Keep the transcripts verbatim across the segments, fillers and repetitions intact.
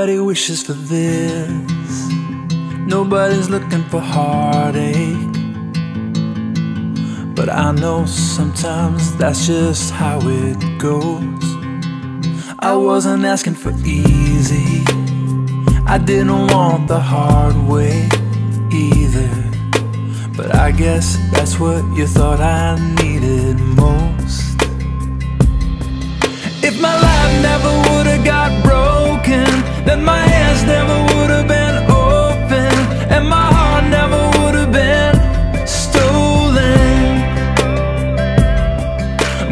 Nobody wishes for this. Nobody's looking for heartache. But I know sometimes that's just how it goes. I wasn't asking for easy. I didn't want the hard way either. But I guess that's what you thought I needed most. If my life never would've got broken, then my hands never would've been open, and my heart never would've been stolen.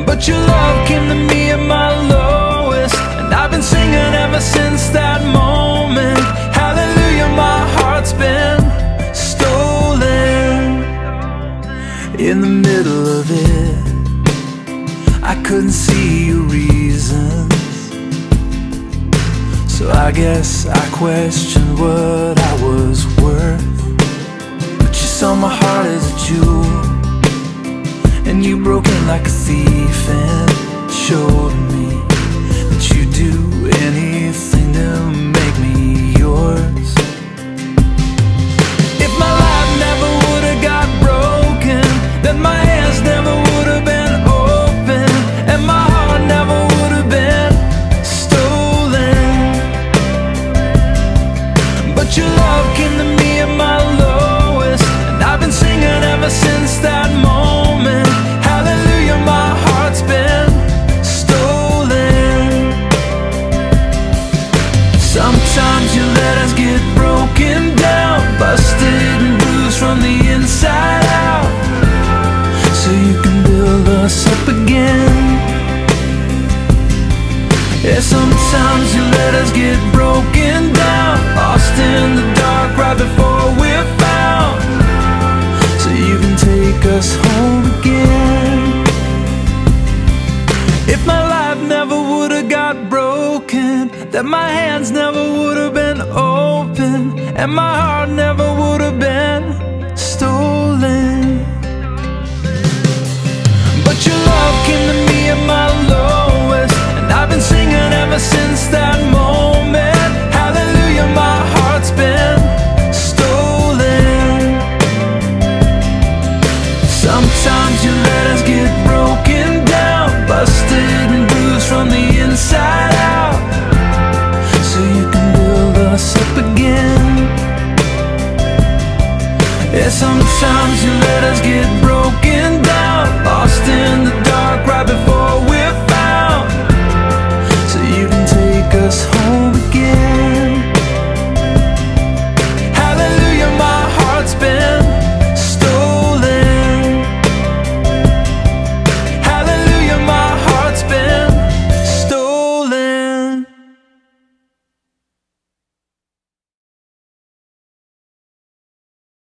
But your love came to me at my lowest, and I've been singing ever since that moment. Hallelujah, my heart's been stolen. In the middle of it, I couldn't see your reasons, so I guess I questioned what I was worth. But you saw my heart as a jewel, and you broke in like a thief, and showed me that you'd do anything to make me yours. If my life never would've got broken, then my hands never would've been, and my heart never would have been stolen. But your love came to me at my lowest, and I've been singing ever since that moment. Hallelujah, my heart's been stolen. Sometimes your letters get broken down, busted and bruised from the inside out, so you can build us up again. Yeah, sometimes your letters get broken down, lost in the dark right before we're found, so you can take us home again. If my life never would've got broken, then my hands never would've been open, and my heart never would've been stolen. But your love came to me at my lowest, and I've been singing ever since that moment. Hallelujah, my heart's been stolen. Sometimes your letters get broken down, busted and bruised from the inside out, so you can build us up again. Yeah, sometimes your letters get broken.